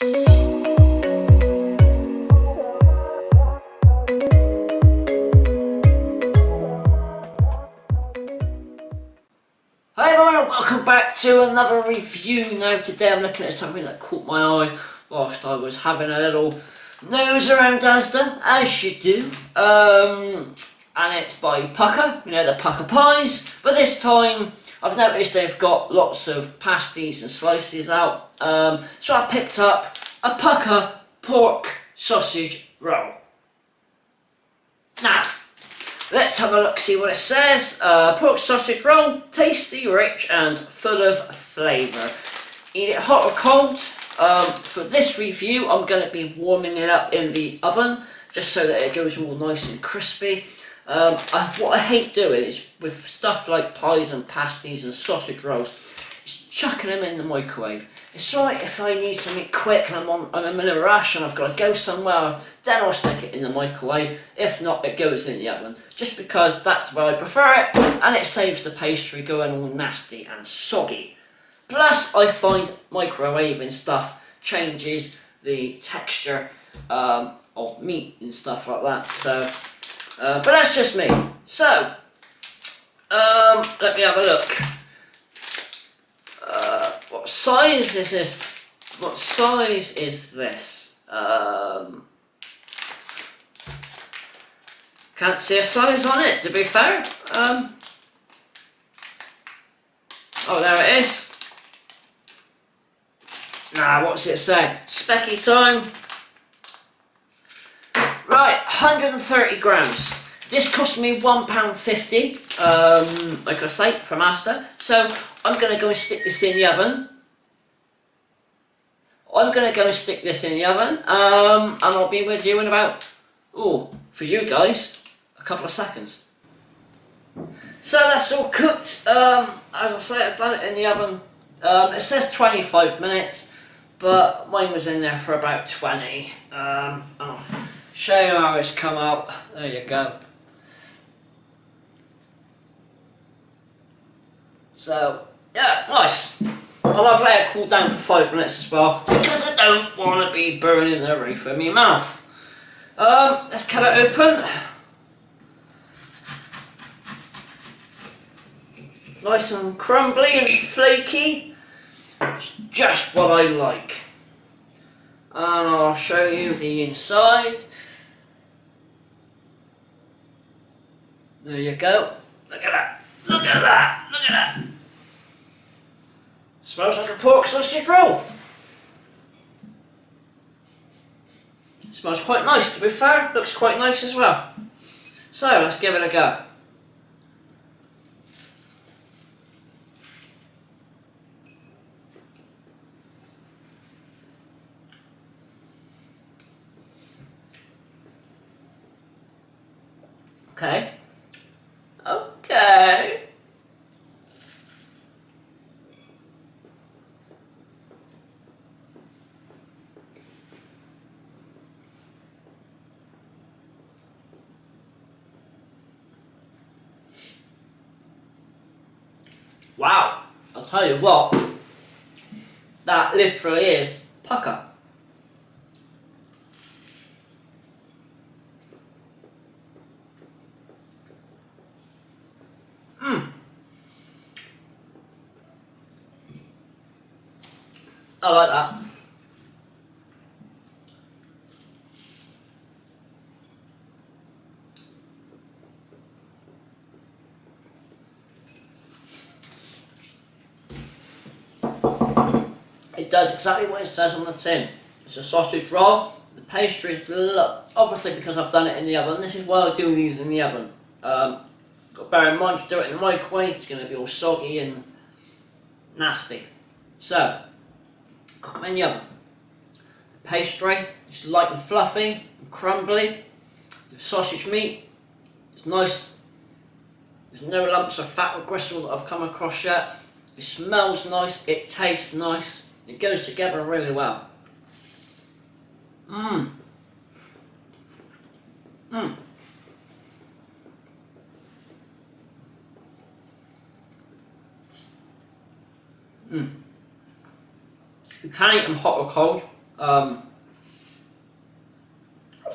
Hi everyone, welcome back to another review. Now today I'm looking at something that caught my eye whilst I was having a little nose around Asda, as you do. And it's by Pukka, you know, the Pukka Pies. But this time I've noticed they've got lots of pasties and slices out. So I picked up a Pukka pork sausage roll. Now, let's have a look, see what it says. Pork sausage roll, tasty, rich and full of flavour. Eat it hot or cold. For this review I'm going to be warming it up in the oven just so that it goes all nice and crispy. What I hate doing is with stuff like pies and pasties and sausage rolls is chucking them in the microwave. It's alright if I need something quick and I'm in a rush and I've got to go somewhere, then I'll stick it in the microwave. If not, it goes in the oven, just because that's the way I prefer it, and it saves the pastry going all nasty and soggy. Plus, I find microwaving stuff changes the texture of meat and stuff like that, so, but that's just me. So, let me have a look. What size is this? What size is this? Can't see a size on it, to be fair. Oh, there it is. Now, what's it say? Specky time. Right, 130 grams. This cost me £1.50, like I say, from Asda. So I'm going to go and stick this in the oven. And I'll be with you in about, for you guys, a couple of seconds. So that's all cooked. As I say, I've done it in the oven. It says 25 minutes, but mine was in there for about 20. I'll show you how it's come out. There you go. So, yeah, nice. I'll have let it cool down for 5 minutes as well, because I don't want to be burning the roof of my mouth. Let's cut it open. Nice and crumbly and flaky. It's just what I like. And I'll show you the inside. There you go. Look at that. Look at that. Look at that. Smells like a pork sausage roll. Smells quite nice, to be fair. Looks quite nice as well. So let's give it a go. Okay. Okay. Wow, I'll tell you what, that literally is Pukka. I like that. It does exactly what it says on the tin. It's a sausage roll. The pastry is obviously, because I've done it in the oven. This is why I do these in the oven. Got to bear in mind, to do it in the microwave, it's going to be all soggy and nasty. So, cook them in the oven. The pastry is light and fluffy and crumbly. The sausage meat is nice. There's no lumps of fat or gristle that I've come across yet. It smells nice, it tastes nice, it goes together really well. Mmm. Mmm. Mmm. You can eat them hot or cold. I've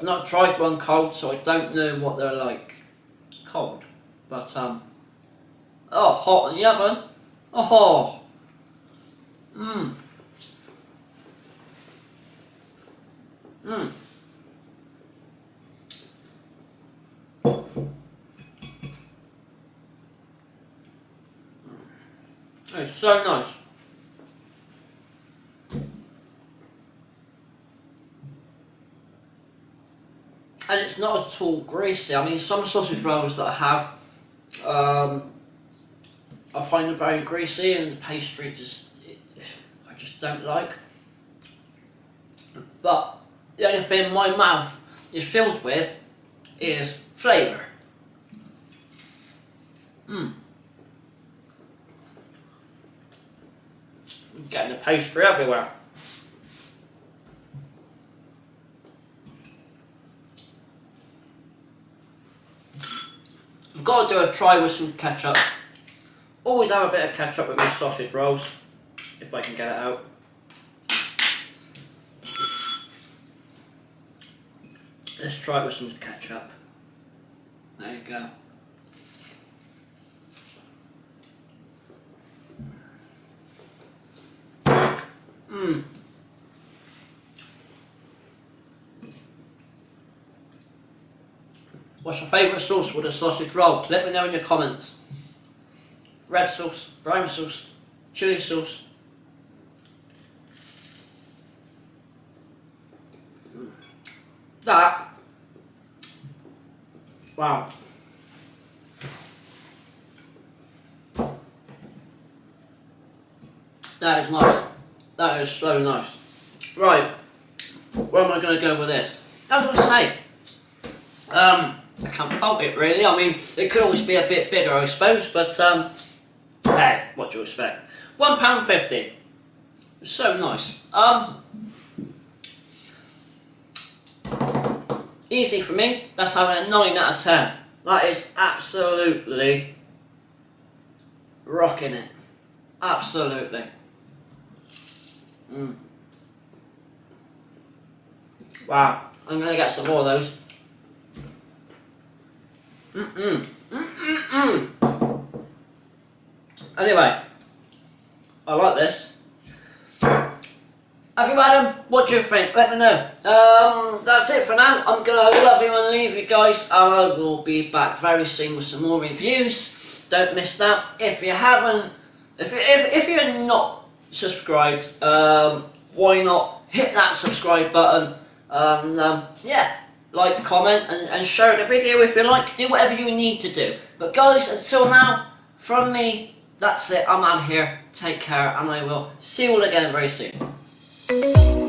not tried one cold, so I don't know what they're like cold, but oh, hot in the oven. Oh, mmm. Mmm. It's so nice. And it's not at all greasy. I mean, some sausage rolls that I have, I find them very greasy, and the pastry just, I just don't like. But the only thing my mouth is filled with is flavour. Mmm. I'm getting the pastry everywhere. I've got to do a try with some ketchup. Always have a bit of ketchup with my sausage rolls, if I can get it out. Let's try it with some ketchup. There you go. Mmm. What's your favourite sauce with a sausage roll? Let me know in your comments. Red sauce, brown sauce, chilli sauce. That. Wow. That is nice. That is so nice. Right, where am I going to go with this? That's what I say. I can't fault it really. I mean, it could always be a bit bitter, I suppose, but hey, what do you expect? £1.50. So nice. Easy for me. That's having a 9 out of 10. That is absolutely rocking it. Absolutely. Mm. Wow, I'm going to get some more of those. Mm-mm. Mm-mm-mm. Anyway, I like this. Have you had them? What do you think? Let me know. That's it for now. I'm going to love you and leave you guys. I will be back very soon with some more reviews. Don't miss that. If you haven't, if you're not subscribed, why not hit that subscribe button, and yeah, like, comment and share the video if you like. Do whatever you need to do, but guys, until now, from me, that's it. I'm out here. Take care, and I will see you all again very soon.